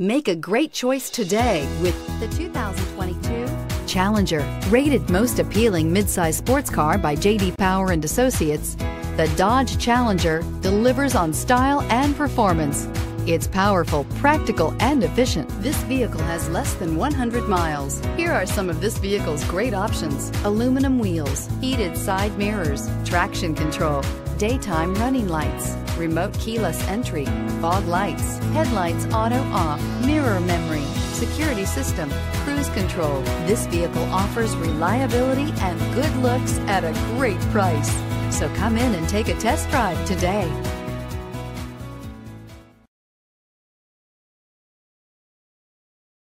Make a great choice today with the 2022 Challenger. Rated most appealing midsize sports car by J.D. Power and Associates, the Dodge Challenger delivers on style and performance. It's powerful, practical, and efficient. This vehicle has less than 100 miles. Here are some of this vehicle's great options: aluminum wheels, heated side mirrors, traction control, daytime running lights, remote keyless entry, fog lights, headlights auto off, mirror memory, security system, cruise control. This vehicle offers reliability and good looks at a great price. So come in and take a test drive today.